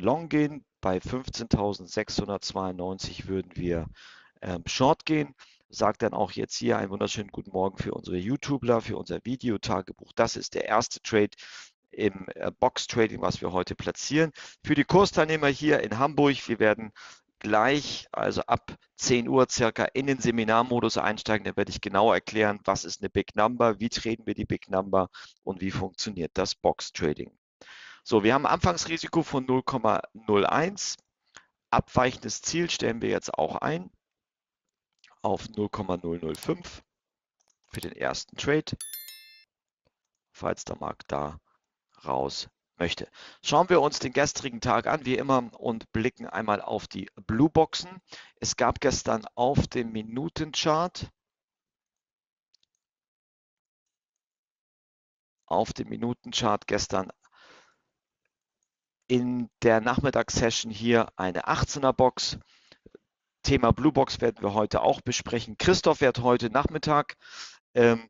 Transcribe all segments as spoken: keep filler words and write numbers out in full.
Long gehen, bei fünfzehntausendsechshundertzweiundneunzig würden wir ähm, Short gehen. Sagt dann auch jetzt hier einen wunderschönen guten Morgen für unsere YouTuber, für unser Videotagebuch. Das ist der erste Trade im äh, Box-Trading, was wir heute platzieren. Für die Kursteilnehmer hier in Hamburg, wir werden gleich, also ab zehn Uhr circa, in den Seminarmodus einsteigen. Da werde ich genau erklären, was ist eine Big Number, wie traden wir die Big Number und wie funktioniert das Box-Trading. So, wir haben ein Anfangsrisiko von null Komma null eins. Abweichendes Ziel stellen wir jetzt auch ein auf null Komma null null fünf für den ersten Trade, falls der Markt da raus möchte. Schauen wir uns den gestrigen Tag an, wie immer, und blicken einmal auf die Blue Boxen. Es gab gestern auf dem Minutenchart, auf dem Minutenchart gestern in der Nachmittagssession hier eine achtzehner Box. Thema Blue Box werden wir heute auch besprechen. Christoph wird heute Nachmittag ähm,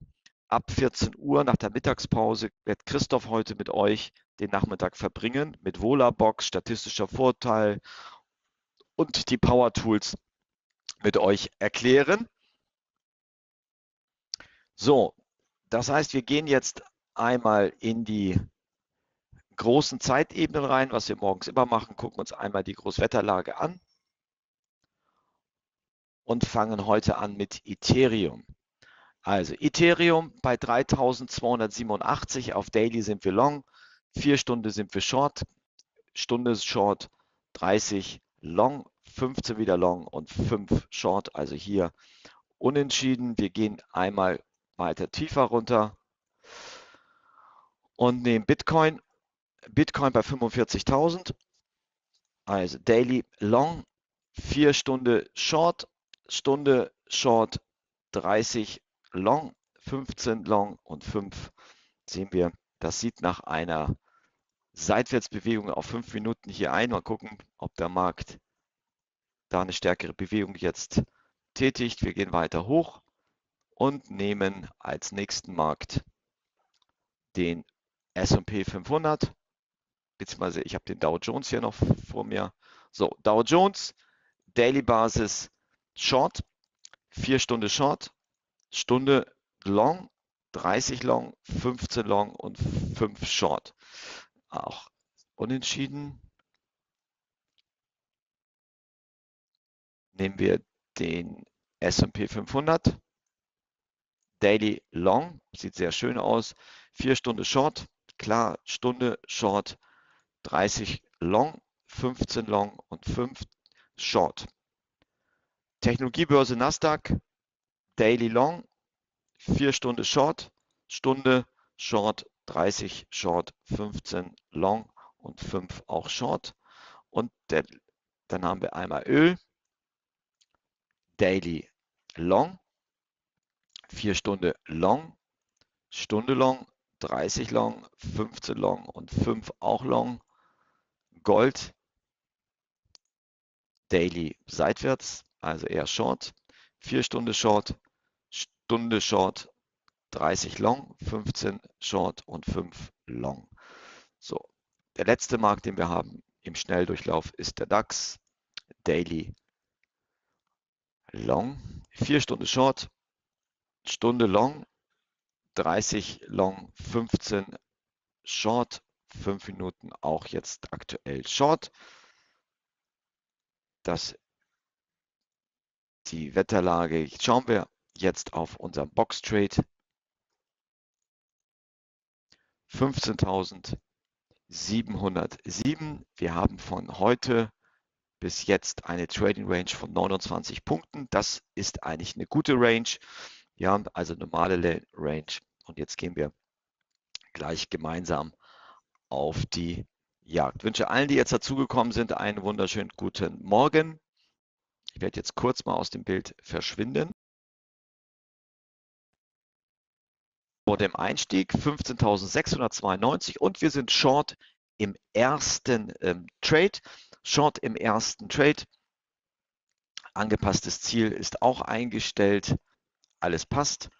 ab vierzehn Uhr nach der Mittagspause, wird Christoph heute mit euch den Nachmittag verbringen mit Vola Box, statistischer Vorteil und die Power Tools mit euch erklären. So, das heißt, wir gehen jetzt einmal in die großen Zeitebenen rein, was wir morgens immer machen, gucken uns einmal die Großwetterlage an und fangen heute an mit Ethereum. Also Ethereum bei dreitausendzweihundertsiebenundachtzig, auf Daily sind wir long, vier Stunden sind wir short, Stunde short, dreißig long, fünfzehn wieder long und fünf short, also hier unentschieden. Wir gehen einmal weiter tiefer runter und nehmen Bitcoin, Bitcoin bei fünfundvierzigtausend, also Daily long, vier Stunden short, Stunde Short, dreißig Long, fünfzehn Long und fünf sehen wir. Das sieht nach einer Seitwärtsbewegung auf fünf Minuten hier ein. Mal gucken, ob der Markt da eine stärkere Bewegung jetzt tätigt. Wir gehen weiter hoch und nehmen als nächsten Markt den S und P fünfhundert. Beziehungsweise ich habe den Dow Jones hier noch vor mir. So, Dow Jones, Daily Basis, Short, vier Stunden Short, Stunde Long, dreißig Long, fünfzehn Long und fünf Short. Auch unentschieden. Nehmen wir den S und P fünfhundert. Daily Long, sieht sehr schön aus. vier Stunden Short, klar, Stunde Short, dreißig Long, fünfzehn Long und fünf Short. Technologiebörse Nasdaq, Daily Long, vier Stunden Short, Stunde Short, dreißig Short, fünfzehn Long und fünf auch Short. Und der, dann haben wir einmal Öl, Daily Long, vier Stunden Long, Stunde Long, dreißig Long, fünfzehn Long und fünf auch Long. Gold, Daily seitwärts, also eher Short, vier Stunden Short, Stunde Short, dreißig Long, fünfzehn Short und fünf Long. So, der letzte Markt, den wir haben im Schnelldurchlauf, ist der DAX, Daily Long, vier Stunden Short, Stunde Long, dreißig Long, fünfzehn Short, fünf Minuten auch jetzt aktuell Short. Das ist die Wetterlage. Schauen wir jetzt auf unseren Box-Trade. fünfzehntausendsiebenhundertsieben. Wir haben von heute bis jetzt eine Trading Range von neunundzwanzig Punkten. Das ist eigentlich eine gute Range. Wir haben also normale Range. Und jetzt gehen wir gleich gemeinsam auf die Jagd. Ich wünsche allen, die jetzt dazugekommen sind, einen wunderschönen guten Morgen. Ich werde jetzt kurz mal aus dem Bild verschwinden. Vor dem Einstieg fünfzehntausendsechshundertzweiundneunzig und wir sind Short im ersten ähm, Trade. Short im ersten Trade. Angepasstes Ziel ist auch eingestellt. Alles passt.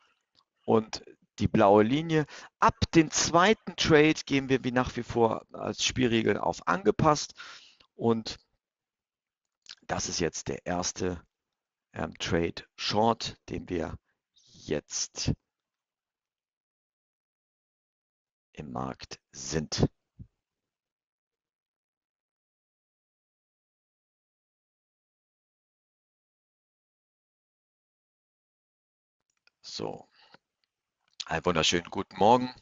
Und die blaue Linie. Ab dem zweiten Trade gehen wir wie nach wie vor als Spielregeln auf angepasst. Und das ist jetzt der erste ähm, Trade Short, den wir jetzt im Markt sind. So, einen wunderschönen guten Morgen.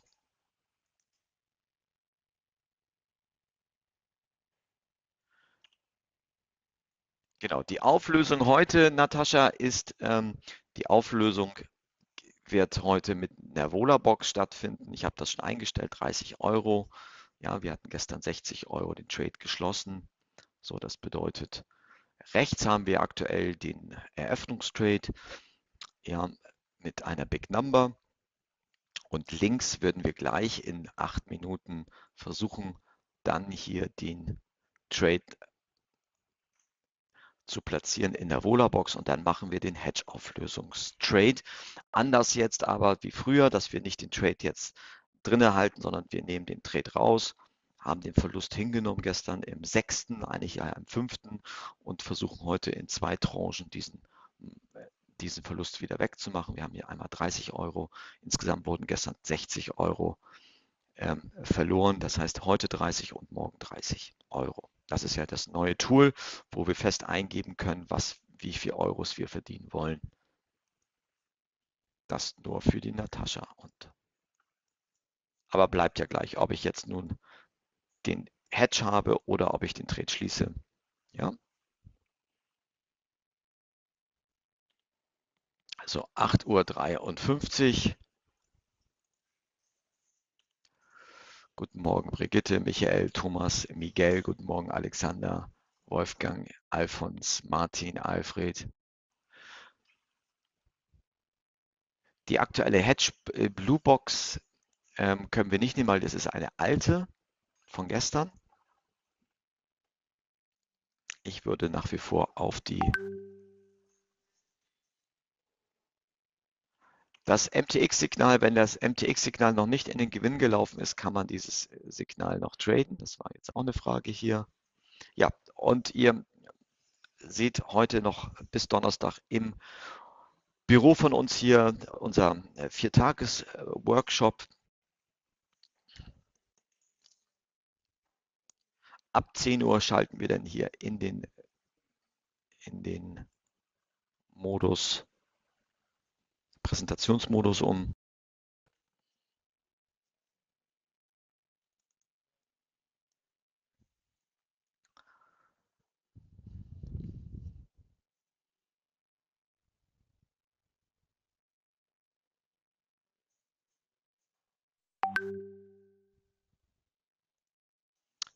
Genau, die Auflösung heute, Natascha, ist, ähm, die Auflösung wird heute mit einer Vola-Box stattfinden. Ich habe das schon eingestellt, dreißig Euro. Ja, wir hatten gestern sechzig Euro den Trade geschlossen. So, das bedeutet, rechts haben wir aktuell den Eröffnungstrade. Ja, mit einer Big Number, und links würden wir gleich in acht Minuten versuchen, dann hier den Trade zu platzieren in der Vola-Box, und dann machen wir den Hedge-Auflösungstrade. Anders jetzt aber wie früher, dass wir nicht den Trade jetzt drinne halten, sondern wir nehmen den Trade raus, haben den Verlust hingenommen gestern im sechsten, eigentlich am fünften, und versuchen heute in zwei Tranchen diesen diesen Verlust wieder wegzumachen. Wir haben hier einmal dreißig Euro, insgesamt wurden gestern sechzig Euro ähm, verloren, das heißt heute dreißig und morgen dreißig Euro. Das ist ja das neue Tool, wo wir fest eingeben können, was, wie viel Euros wir verdienen wollen. Das nur für die Natascha. Und aber bleibt ja gleich, ob ich jetzt nun den Hedge habe oder ob ich den Trade schließe. Ja. So, acht Uhr dreiundfünfzig. Guten Morgen, Brigitte, Michael, Thomas, Miguel. Guten Morgen, Alexander, Wolfgang, Alfons, Martin, Alfred. Die aktuelle Hedge Blue Box ähm, können wir nicht nehmen, weil das ist eine alte von gestern. Ich würde nach wie vor auf die... Das M T X-Signal, wenn das M T X-Signal noch nicht in den Gewinn gelaufen ist, kann man dieses Signal noch traden. Das war jetzt auch eine Frage hier. Ja, und ihr seht heute noch bis Donnerstag im Büro von uns hier unser Viertages-Workshop. Ab zehn Uhr schalten wir dann hier in den, in den Modus. Präsentationsmodus um.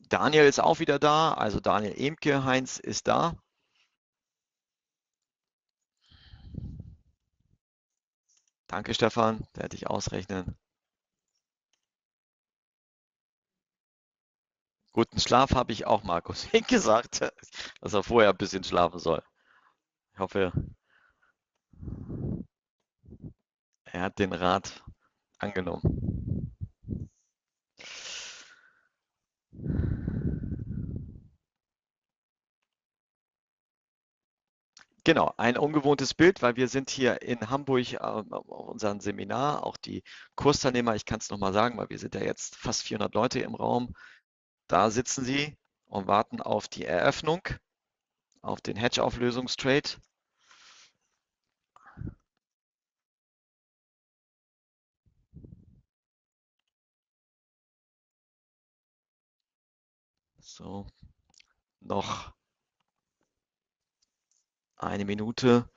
Daniel ist auch wieder da, also Daniel Ehmke, Heinz ist da. Danke, Stefan, werde ich ausrechnen. Guten Schlaf habe ich auch Markus gesagt, dass er vorher ein bisschen schlafen soll. Ich hoffe, er hat den Rat angenommen. Genau, ein ungewohntes Bild, weil wir sind hier in Hamburg auf unserem Seminar, auch die Kursteilnehmer, ich kann es nochmal sagen, weil wir sind ja jetzt fast vierhundert Leute im Raum, da sitzen sie und warten auf die Eröffnung, auf den Hedge-Auflösungstrade. So, noch eine Minute.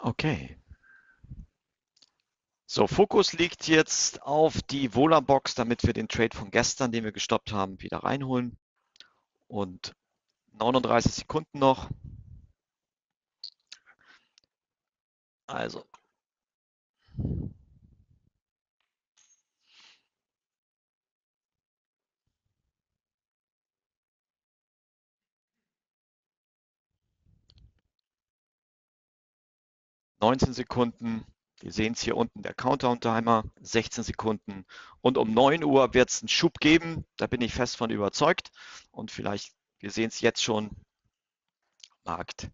Okay. So, Fokus liegt jetzt auf die Vola-Box, damit wir den Trade von gestern, den wir gestoppt haben, wieder reinholen. Und neununddreißig Sekunden noch. Also. neunzehn Sekunden. Wir sehen es hier unten, der Countdown-Timer, sechzehn Sekunden. Und um neun Uhr wird es einen Schub geben. Da bin ich fest von überzeugt. Und vielleicht, wir sehen es jetzt schon, Markt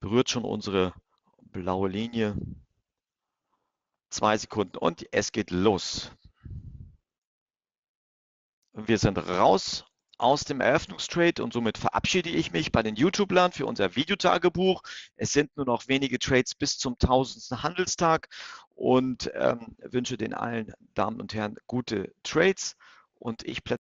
berührt schon unsere blaue Linie. Zwei Sekunden und es geht los. Wir sind raus aus dem Eröffnungstrade und somit verabschiede ich mich bei den YouTubern für unser Videotagebuch. Es sind nur noch wenige Trades bis zum tausendsten Handelstag und ähm, wünsche den allen Damen und Herren gute Trades und ich plädiere